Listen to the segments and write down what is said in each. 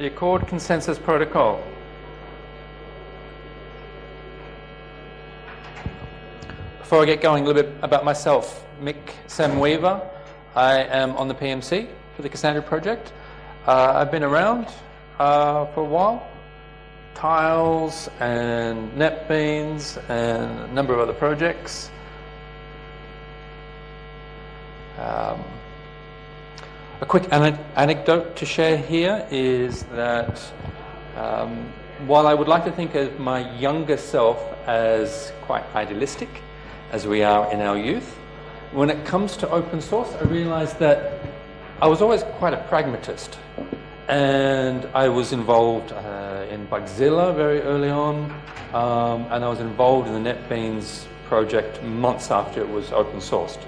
the Accord Consensus Protocol. Before I get going, a little bit about myself. Mick Semb Wever. I am on the PMC for the Cassandra project. I've been around for a while. Tiles and NetBeans and a number of other projects. A quick anecdote to share here is that while I would like to think of my younger self as quite idealistic, as we are in our youth, when it comes to open source, I realized that I was always quite a pragmatist. And I was involved in Bugzilla very early on, and I was involved in the NetBeans project months after it was open sourced.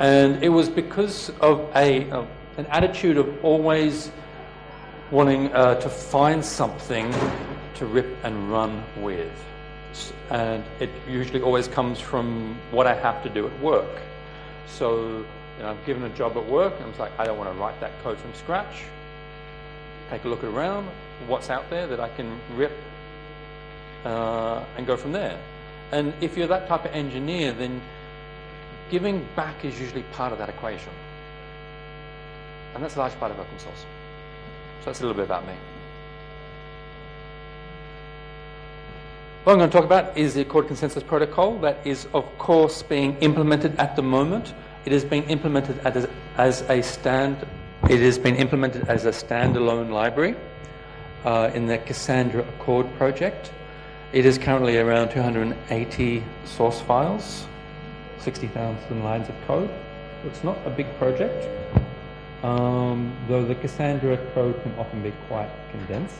And it was because of an attitude of always wanting to find something to rip and run with. And it usually always comes from what I have to do at work. So you know, I'm given a job at work, and I'm like, I don't want to write that code from scratch. Take a look around, what's out there that I can rip and go from there. And if you're that type of engineer, then giving back is usually part of that equation. And that's a large part of open source. So that's a little bit about me. What I'm going to talk about is the Accord Consensus Protocol. That is, of course, being implemented at the moment. It is being implemented as a standalone library in the Cassandra Accord project. It is currently around 280 source files, 60,000 lines of code. It's not a big project, though the Cassandra code can often be quite condensed.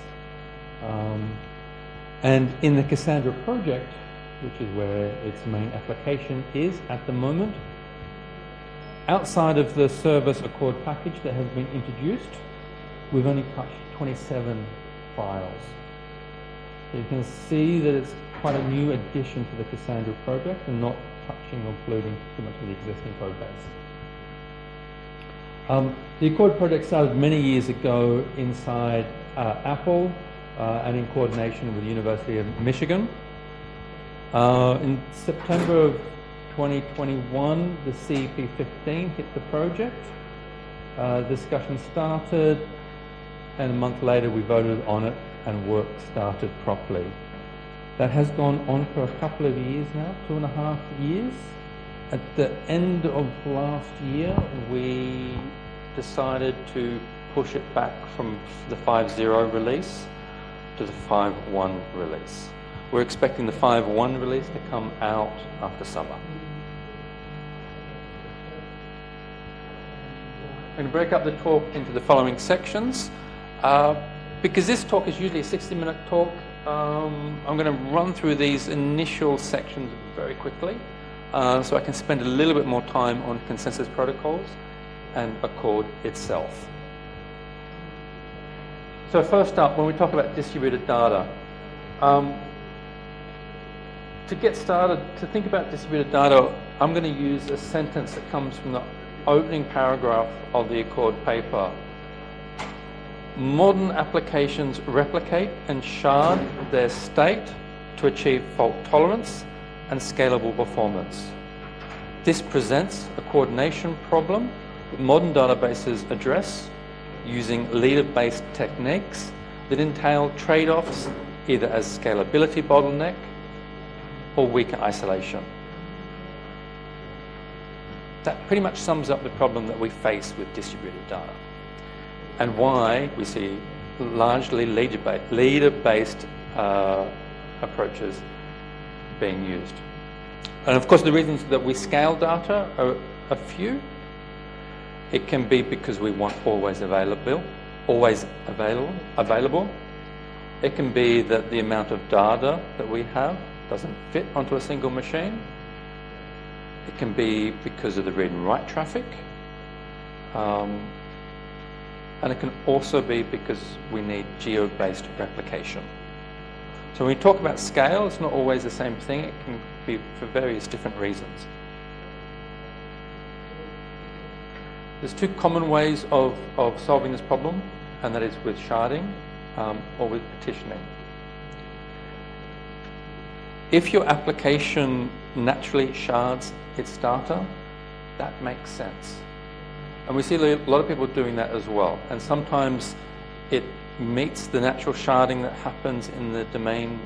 And in the Cassandra project, which is where its main application is at the moment, outside of the service Accord package that has been introduced, we've only touched 27 files. So you can see that it's quite a new addition to the Cassandra project and not touching or polluting too much of the existing code base. The Accord project started many years ago inside Apple and in coordination with the University of Michigan. In September of 2021, the CEP15 hit the project. Discussion started, and a month later we voted on it and work started properly. That has gone on for a couple of years now, 2.5 years. At the end of last year, we decided to push it back from the 5.0 release to the 5.1 release. We're expecting the 5.1 release to come out after summer. I'm going to break up the talk into the following sections. Because this talk is usually a 60-minute talk, I'm going to run through these initial sections very quickly so I can spend a little bit more time on consensus protocols and Accord itself. So first up, when we talk about distributed data, to get started, to think about distributed data, I'm going to use a sentence that comes from the opening paragraph of the Accord paper. Modern applications replicate and shard their state to achieve fault tolerance and scalable performance. This presents a coordination problem that modern databases address using leader-based techniques that entail trade-offs either as scalability bottleneck or weaker isolation. That pretty much sums up the problem that we face with distributed data and why we see largely leader-based approaches being used. And of course the reasons that we scale data are a few. It can be because we want always available. It can be that the amount of data that we have doesn't fit onto a single machine. It can be because of the read and write traffic. And it can also be because we need geo-based replication. So when we talk about scale, it's not always the same thing. It can be for various different reasons. There's two common ways of solving this problem. and that is with sharding or with partitioning. If your application naturally shards its data, that makes sense. And we see a lot of people doing that as well. And sometimes it meets the natural sharding that happens in the domain,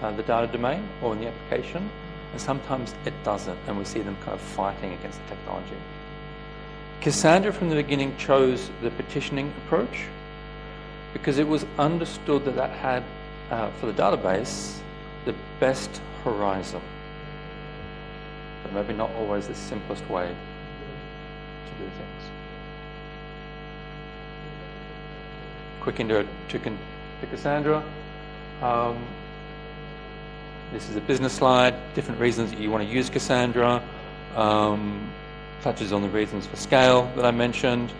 the data domain, or in the application. And sometimes it doesn't, and we see them kind of fighting against the technology. Cassandra from the beginning chose the partitioning approach because it was understood that that had, for the database, the best horizon. But maybe not always the simplest way to do things. Quick intro to Cassandra. This is a business slide, different reasons that you want to use Cassandra, touches on the reasons for scale that I mentioned.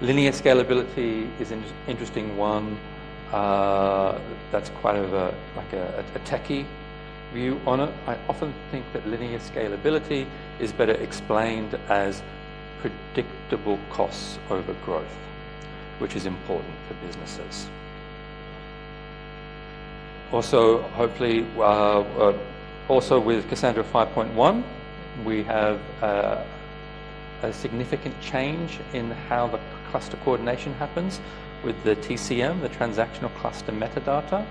Linear scalability is an interesting one. That's quite of a, like a techie view on it. I often think that linear scalability is better explained as predictable costs over growth, which is important for businesses. Also, hopefully, also with Cassandra 5.1, we have a significant change in how the cluster coordination happens with the TCM, the transactional cluster metadata.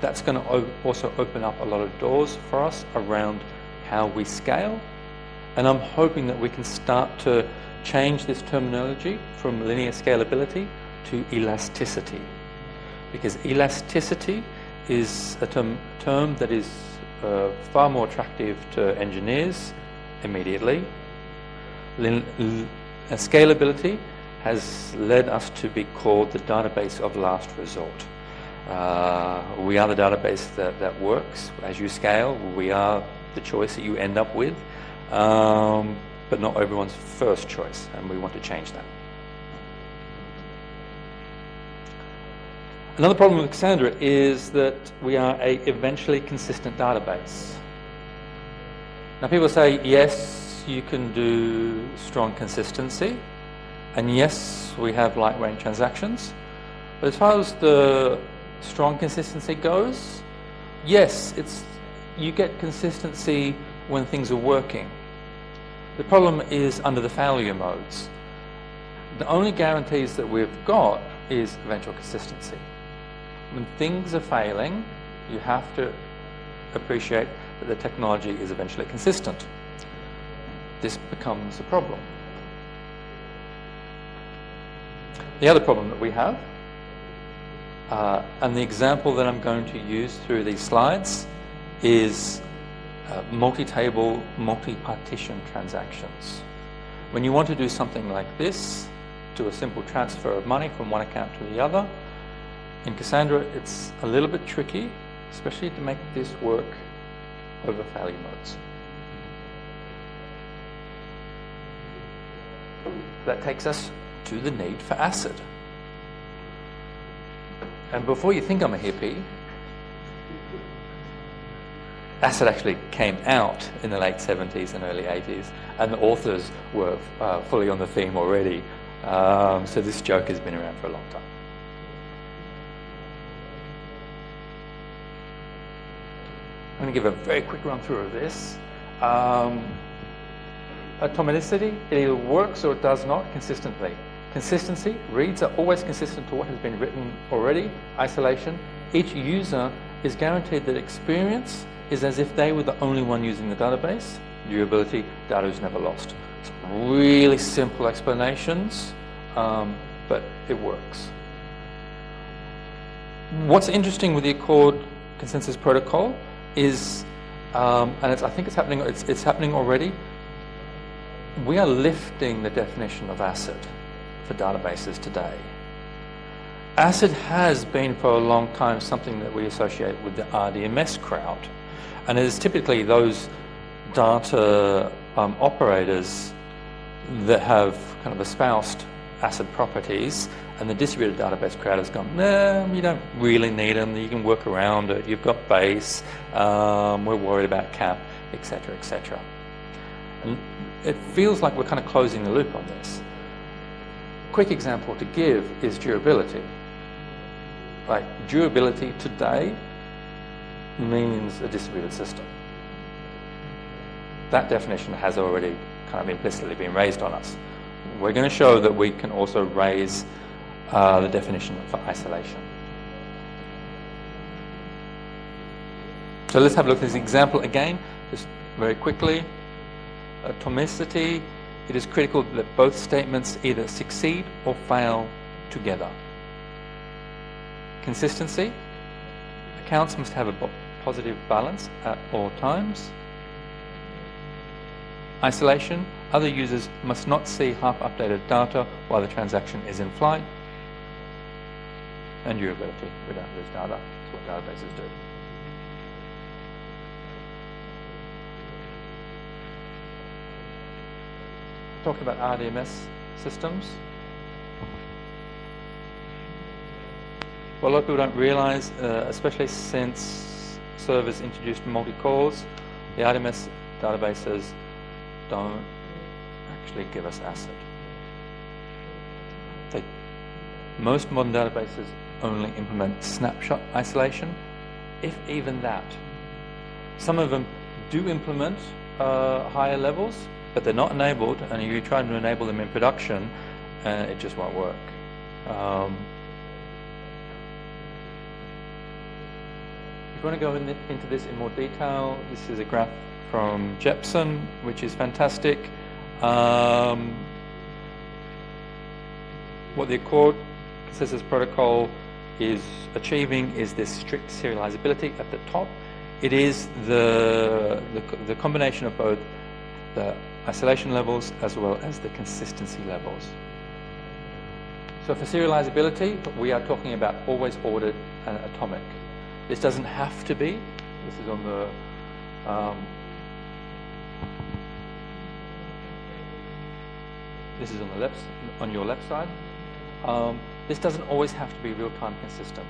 That's going to also open up a lot of doors for us around how we scale. And I'm hoping that we can start to change this terminology from linear scalability to elasticity, because elasticity is a term that is far more attractive to engineers immediately. Scalability has led us to be called the database of last resort. We are the database that works. As you scale, we are the choice that you end up with, but not everyone's first choice, and we want to change that. Another problem with Cassandra is that we are a eventually consistent database. Now people say, yes, you can do strong consistency, and yes, we have lightweight transactions. But as far as the strong consistency goes, yes, you get consistency when things are working. The problem is under the failure modes. The only guarantees that we've got is eventual consistency. When things are failing, you have to appreciate that the technology is eventually consistent. This becomes a problem. The other problem that we have, and the example that I'm going to use through these slides, is multi-table, multi-partition transactions. When you want to do something like this, do a simple transfer of money from one account to the other, in Cassandra, it's a little bit tricky, especially to make this work over failure modes. That takes us to the need for ACID. And before you think I'm a hippie, ACID actually came out in the late 70s and early 80s, and the authors were fully on the theme already. So this joke has been around for a long time. I'm going to give a very quick run through of this. Atomicity, it either works or it does not consistently. Consistency, reads are always consistent to what has been written already. Isolation, each user is guaranteed that experience is as if they were the only one using the database. Durability, data is never lost. It's really simple explanations, but it works. What's interesting with the Accord Consensus Protocol is, and I think it's happening. It's happening already. We are lifting the definition of ACID for databases today. ACID has been for a long time something that we associate with the RDMS crowd, and it is typically those data operators that have kind of espoused ACID properties, and the distributed database crowd has gone, nah, you don't really need them, you can work around it, you've got base, we're worried about CAP, etc., etc. And it feels like we're kind of closing the loop on this. Quick example to give is durability. Like durability today means a distributed system. That definition has already kind of implicitly been raised on us. We're going to show that we can also raise the definition for isolation. So let's have a look at this example again, just very quickly. Atomicity, it is critical that both statements either succeed or fail together. Consistency, accounts must have a positive balance at all times. Isolation, other users must not see half-updated data while the transaction is in flight. And durability, we don't lose data, that's what databases do. Talked about RDMS systems. Well, a lot of people don't realize, especially since servers introduced multi-cores, the RDMS databases don't actually give us ACID. Most modern databases only implement snapshot isolation, if even that. Some of them do implement higher levels, but they're not enabled, and if you try to enable them in production, it just won't work. If you want to go into this in more detail, this is a graph from Jepsen, which is fantastic. What the Accord Consensus Protocol is achieving is this strict serializability at the top. It is the combination of both the isolation levels as well as the consistency levels. So for serializability, we are talking about always ordered and atomic. This doesn't have to be. This is on the this is on the left, on your left side. This doesn't always have to be real-time consistent.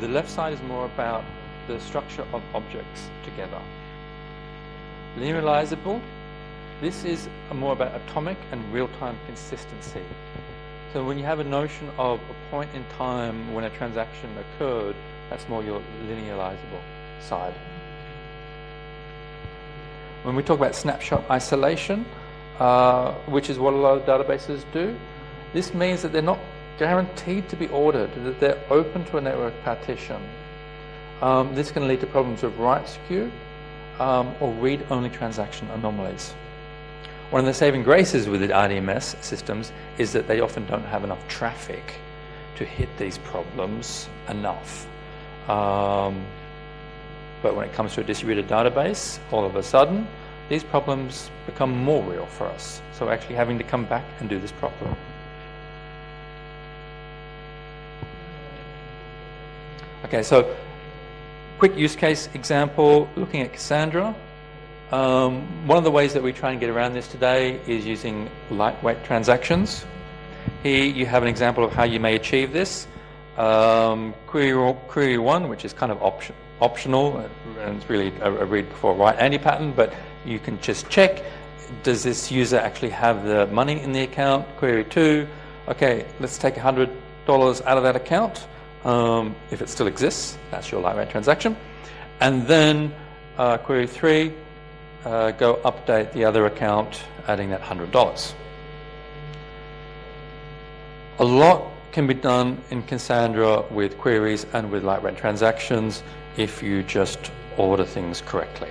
The left side is more about the structure of objects together. Linearizable, this is more about atomic and real-time consistency. So when you have a notion of a point in time when a transaction occurred, that's more your linearizable side. When we talk about snapshot isolation, which is what a lot of databases do, this means that they're not guaranteed to be ordered, that they're open to a network partition. This can lead to problems with write skew or read-only transaction anomalies. One of the saving graces with the RDMS systems is that they often don't have enough traffic to hit these problems enough. But when it comes to a distributed database, all of a sudden, these problems become more real for us. So actually having to come back and do this properly. Okay, so quick use case example, looking at Cassandra. One of the ways that we try and get around this today is using lightweight transactions. Here you have an example of how you may achieve this. Query one, which is kind of optional, and it's really a read before write only pattern, but you can just check, does this user actually have the money in the account? Query two, okay, let's take $100 out of that account. If it still exists, that's your lightweight transaction. And then query three, go update the other account, adding that $100. A lot can be done in Cassandra with queries and with lightweight transactions if you just order things correctly.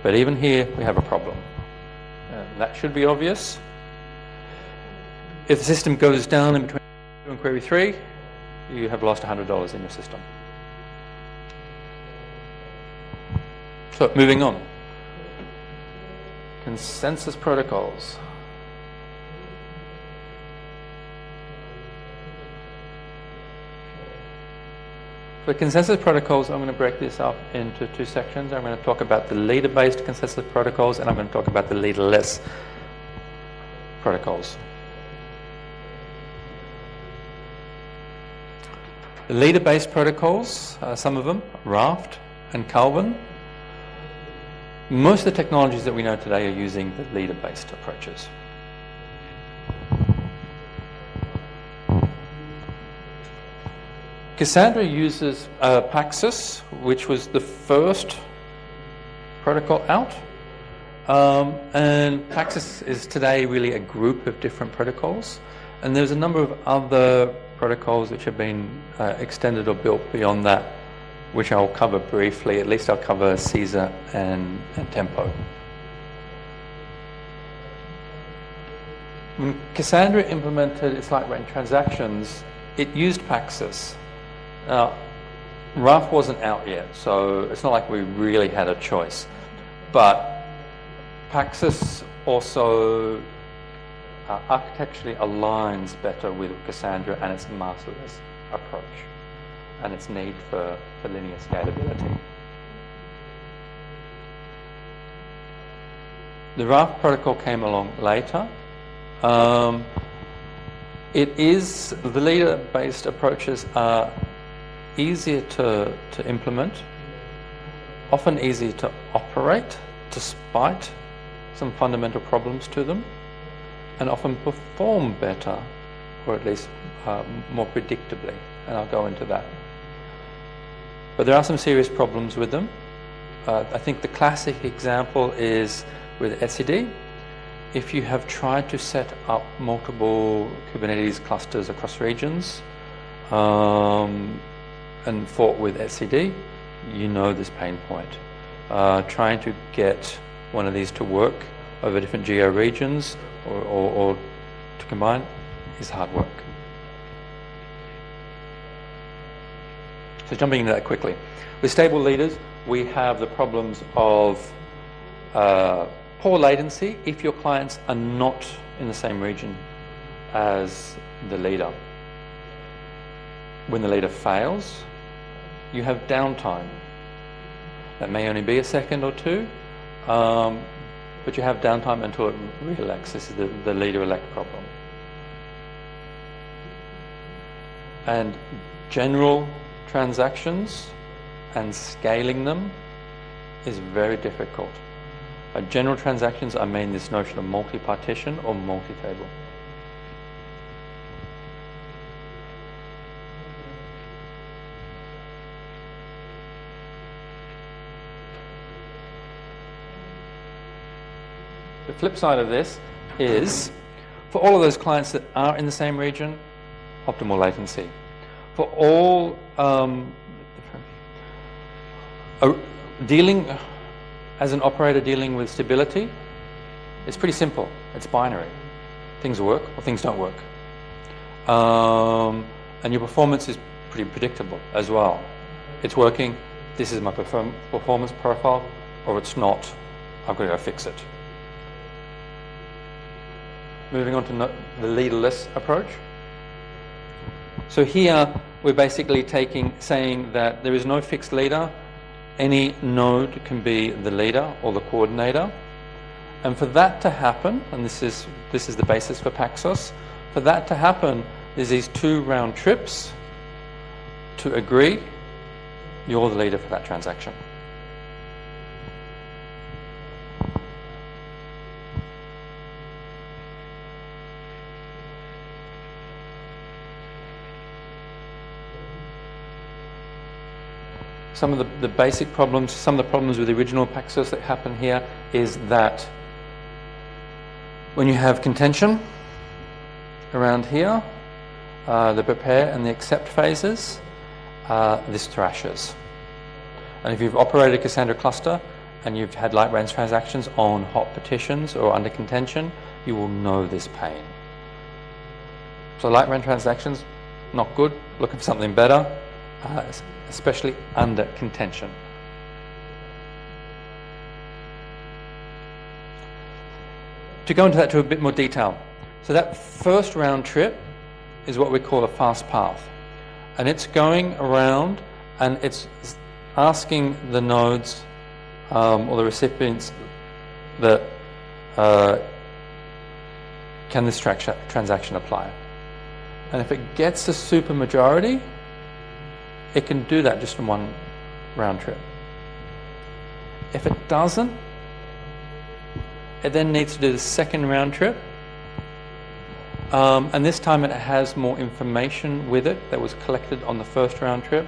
But even here, we have a problem. And that should be obvious. If the system goes down in between query three, you have lost $100 in your system. So moving on. Consensus protocols. For consensus protocols, I'm going to break this up into two sections. I'm going to talk about the leader-based consensus protocols, and I'm going to talk about the leaderless protocols. The leader-based protocols, some of them, Raft and Calvin. Most of the technologies that we know today are using the leader-based approaches. Cassandra uses Paxos, which was the first protocol out. And Paxos is today really a group of different protocols. And there's a number of other protocols which have been extended or built beyond that, which I'll cover briefly. At least I'll cover Cesar and Tempo. When Cassandra implemented its light-rail transactions, it used Paxos. Now, Raft wasn't out yet, so it's not like we really had a choice. But Paxos also architecturally aligns better with Cassandra and its masterless approach and its need for linear scalability. The Raft protocol came along later. The leader-based approaches are easier to implement, often easier to operate despite some fundamental problems to them, and often perform better, or at least more predictably, and I'll go into that. But there are some serious problems with them. I think the classic example is with etcd. If you have tried to set up multiple Kubernetes clusters across regions and fought with etcd, you know this pain point. Trying to get one of these to work over different geo regions or to combine is hard work. So jumping into that quickly. With stable leaders, we have the problems of poor latency if your clients are not in the same region as the leader. When the leader fails, you have downtime. That may only be a second or two, but you have downtime until it re-elects. This is the leader-elect problem. And general transactions and scaling them is very difficult. By general transactions, I mean this notion of multi-partition or multi-table. The flip side of this is, for all of those clients that are in the same region, optimal latency. For all dealing as an operator dealing with stability, it's pretty simple. It's binary. Things work or things don't work. And your performance is pretty predictable as well. It's working. This is my performance profile, or it's not. I've got to go fix it. Moving on to the leaderless approach. So here we're basically saying that there is no fixed leader. Any node can be the leader or the coordinator. And for that to happen, and this is the basis for Paxos, for that to happen, there's these two round trips to agree you're the leader for that transaction. Some of the basic problems, some of the problems with the original Paxos that happen here is that when you have contention around here, the prepare and the accept phases, this thrashes. And if you've operated a Cassandra cluster and you've had light range transactions on hot petitions or under contention, you will know this pain. So light range transactions, not good, looking for something better. Especially under contention. To go into that to a bit more detail. So that first round trip is what we call a fast path. And it's going around and it's asking the nodes or the recipients that can this transaction apply? And if it gets a supermajority, it can do that just in one round trip. If it doesn't, it then needs to do the second round trip And this time it has more information with it that was collected on the first round trip.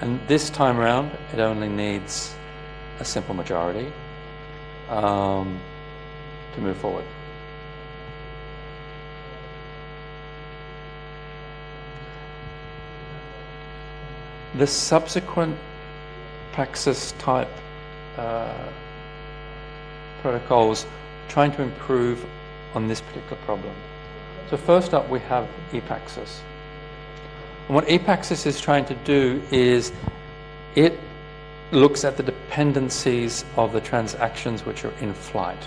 And this time around, it only needs a simple majority to move forward. The subsequent Paxos type protocols trying to improve on this particular problem. So first up we have EPaxos. And what EPaxos is trying to do is it looks at the dependencies of the transactions which are in flight.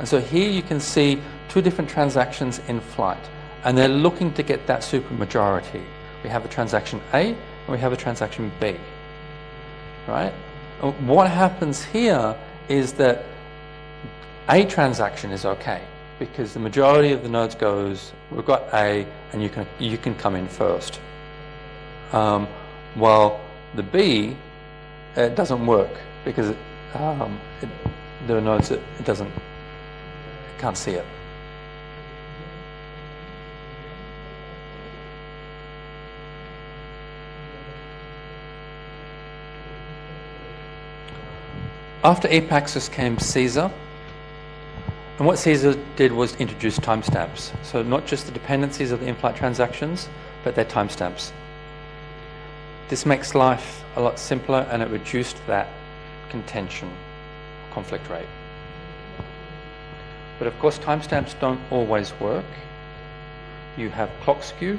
And so here you can see two different transactions in flight, and they're looking to get that supermajority. We have a transaction A and we have a transaction B. Right? And what happens here is that a transaction is okay because the majority of the nodes goes, we've got A and you can come in first. While the B, it doesn't work because there are nodes that it can't see it. After EPaxos came Cesar, and what Cesar did was introduce timestamps. So not just the dependencies of the in-flight transactions, but their timestamps. This makes life a lot simpler, and it reduced that contention, conflict rate. But of course, timestamps don't always work. You have clock skew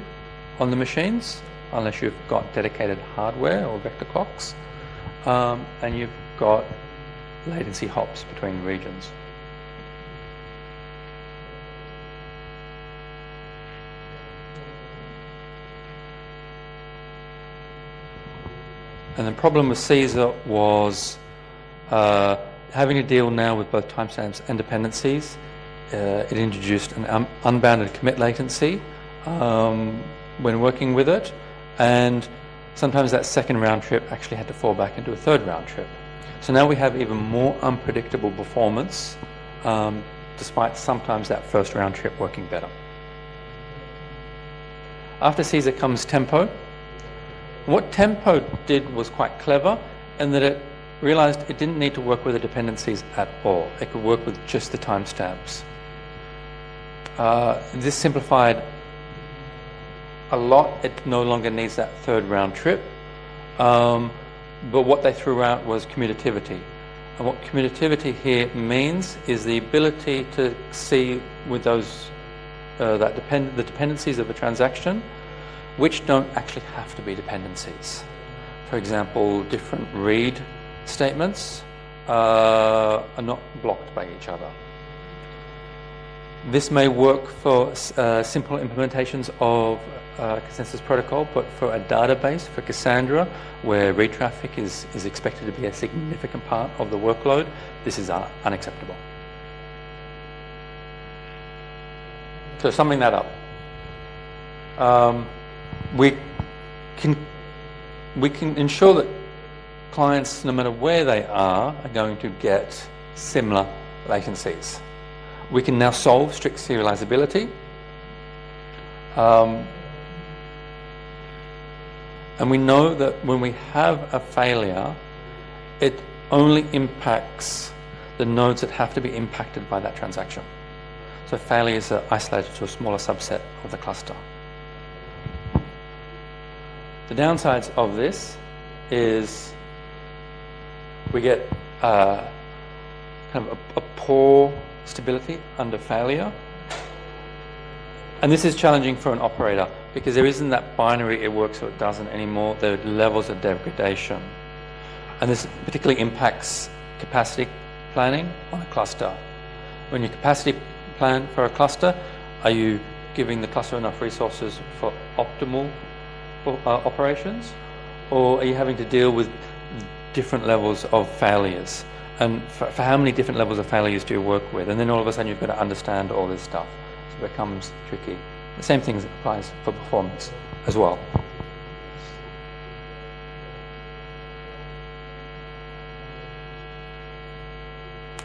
on the machines, unless you've got dedicated hardware or vector clocks, and you've got latency hops between regions. And the problem with Cesar was having to deal now with both timestamps and dependencies. It introduced an unbounded commit latency when working with it, and sometimes that second round trip actually had to fall back into a third round trip. So now we have even more unpredictable performance, despite sometimes that first round trip working better. After Cesar comes Tempo. What Tempo did was quite clever in that it realized it didn't need to work with the dependencies at all. It could work with just the timestamps. This simplified a lot. It no longer needs that third round trip. But what they threw out was commutativity. And what commutativity here means is the ability to see with those the dependencies of a transaction which don't actually have to be dependencies. For example, different read statements are not blocked by each other. This may work for simple implementations of consensus protocol, but for a database, for Cassandra, where read traffic is expected to be a significant part of the workload, this is unacceptable. So summing that up, we can ensure that clients, no matter where they are going to get similar latencies. We can now solve strict serializability. And we know that when we have a failure, it only impacts the nodes that have to be impacted by that transaction. So failures are isolated to a smaller subset of the cluster. The downsides of this is we get kind of a poor stability under failure. And this is challenging for an operator because there isn't that binary, it works or it doesn't anymore. There are levels of degradation. And this particularly impacts capacity planning on a cluster. When you capacity plan for a cluster, are you giving the cluster enough resources for optimal operations, or are you having to deal with different levels of failures? And for how many different levels of failures do you work with? And then all of a sudden you've got to understand all this stuff. So it becomes tricky. The same thing applies for performance as well.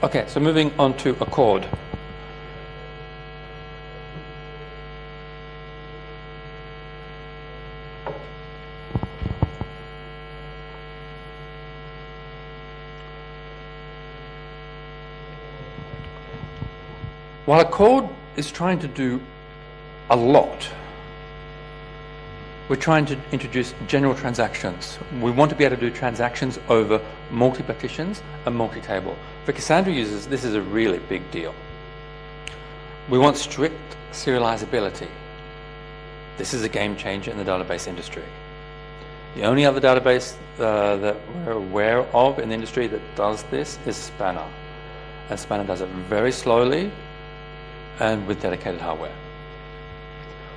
Okay, so moving on to Accord. While Accord is trying to do a lot, we're trying to introduce general transactions. We want to be able to do transactions over multi-partitions and multi-table. For Cassandra users, this is a really big deal. We want strict serializability. This is a game changer in the database industry. The only other database that we're aware of in the industry that does this is Spanner. And Spanner does it very slowly and with dedicated hardware.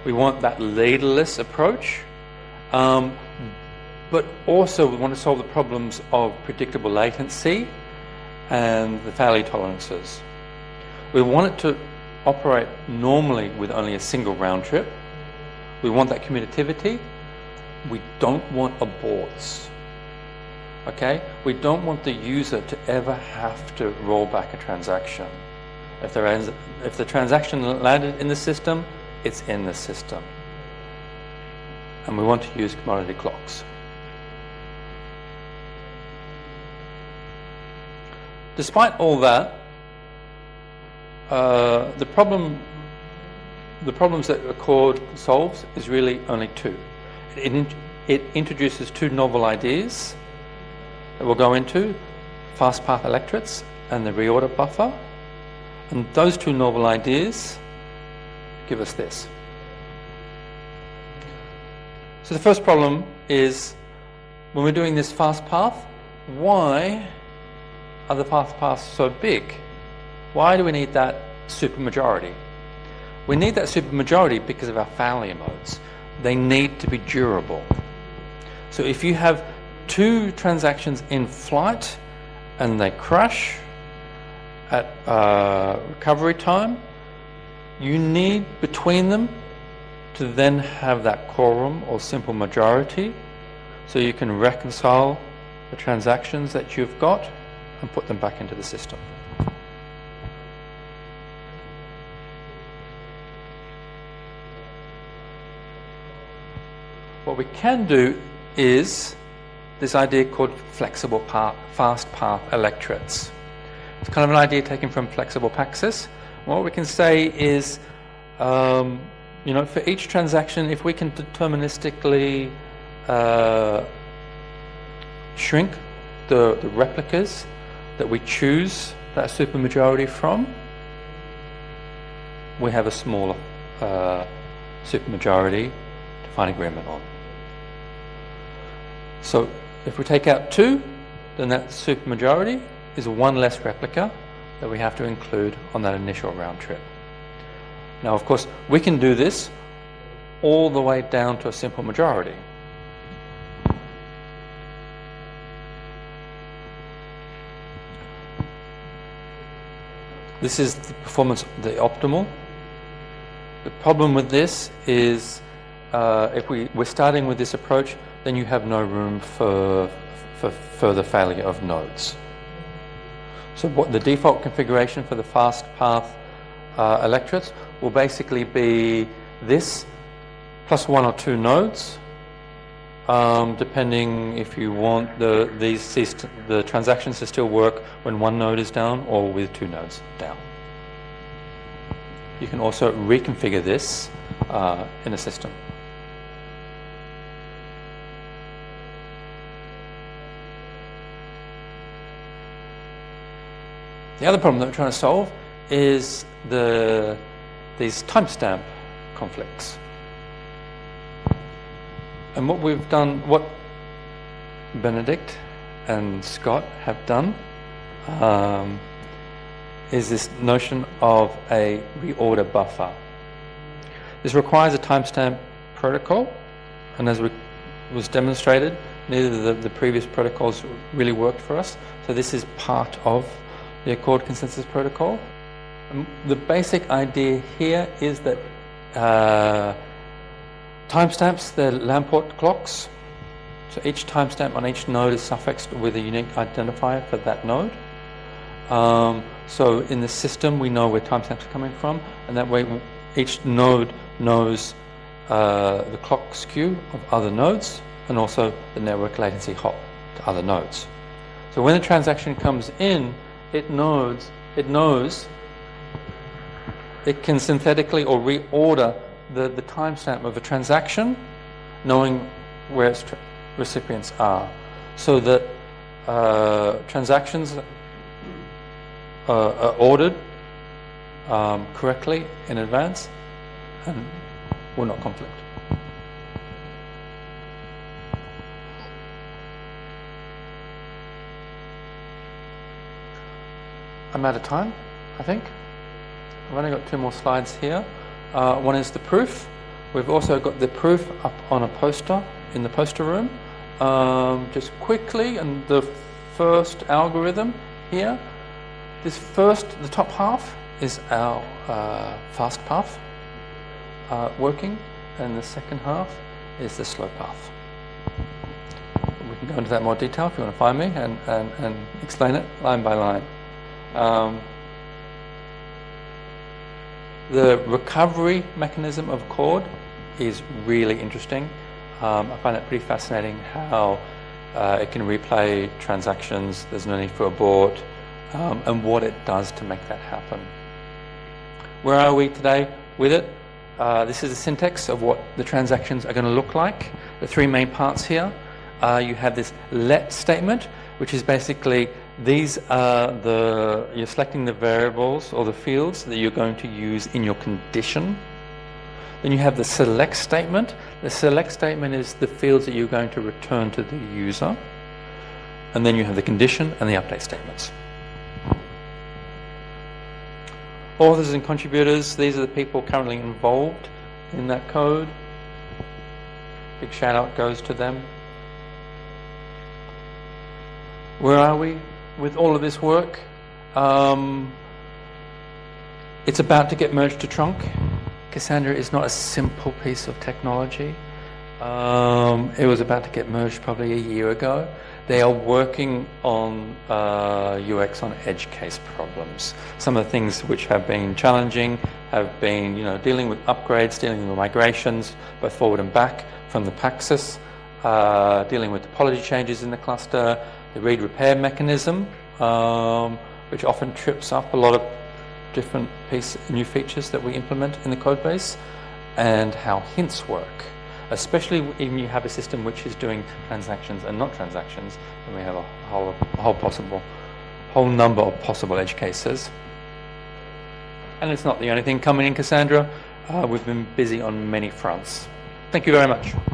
We want that leaderless approach, but also we want to solve the problems of predictable latency and the failure tolerances. We want it to operate normally with only a single round trip. We want that commutativity. We don't want aborts. Okay? We don't want the user to ever have to roll back a transaction. If the transaction landed in the system, it's in the system. And we want to use commodity clocks. Despite all that, the problems that Accord solves is really only two. It introduces two novel ideas that we'll go into, fast path electorates and the reorder buffer. And those two novel ideas give us this. So the first problem is, when we're doing this fast path, why are the fast paths so big? Why do we need that supermajority? We need that supermajority because of our failure modes. They need to be durable. So if you have two transactions in flight and they crash at recovery time, you need between them to then have that quorum or simple majority so you can reconcile the transactions that you've got and put them back into the system. What we can do is this idea called flexible path, fast path electorates. It's kind of an idea taken from flexible Paxos. What we can say is, for each transaction, if we can deterministically shrink the replicas that we choose that supermajority from, we have a smaller supermajority to find agreement on. So if we take out two, then that supermajority is one less replica that we have to include on that initial round trip. Now, of course, we can do this all the way down to a simple majority. This is the performance, the optimal. The problem with this is if we're starting with this approach, then you have no room for further failure of nodes. So what the default configuration for the fast path electorates will basically be this plus one or two nodes, depending if you want the transactions to still work when one node is down or with two nodes down. You can also reconfigure this in a system. The other problem that we're trying to solve is these timestamp conflicts. And what we've done, what Benedict and Scott have done, is this notion of a reorder buffer. This requires a timestamp protocol, and as was demonstrated, neither of the previous protocols really worked for us, so this is part of the Accord Consensus Protocol. And the basic idea here is that timestamps, they're Lamport clocks. So each timestamp on each node is suffixed with a unique identifier for that node. So in the system, we know where timestamps are coming from, and that way each node knows the clock skew of other nodes and also the network latency hop to other nodes. So when a transaction comes in, it knows it can synthetically or reorder the timestamp of a transaction, knowing where its recipients are, so that transactions are ordered correctly in advance and will not conflict. I'm out of time, I think. I've only got two more slides here. One is the proof. We've also got the proof up on a poster in the poster room. Just quickly, and the first algorithm here, the top half is our fast path working, and the second half is the slow path. We can go into that more detail if you want to find me and explain it line by line. The recovery mechanism of Accord is really interesting. I find it pretty fascinating how it can replay transactions, there's no need for abort, and what it does to make that happen. Where are we today with it? This is the syntax of what the transactions are going to look like. The three main parts here. You have this let statement, which is basically these are you're selecting the variables or the fields that you're going to use in your condition. Then you have the select statement. The select statement is the fields that you're going to return to the user. And then you have the condition and the update statements. Authors and contributors, these are the people currently involved in that code. Big shout out goes to them. Where are we with all of this work? It's about to get merged to trunk. Cassandra is not a simple piece of technology. It was about to get merged probably a year ago. They are working on UX on edge case problems. Some of the things which have been challenging have been, dealing with upgrades, dealing with migrations, both forward and back from the Paxos, dealing with topology changes in the cluster, the read repair mechanism, which often trips up a lot of different new features that we implement in the code base, and how hints work, especially when you have a system which is doing transactions and not transactions, and we have a whole number of possible edge cases. And it's not the only thing coming in Cassandra. We've been busy on many fronts. Thank you very much.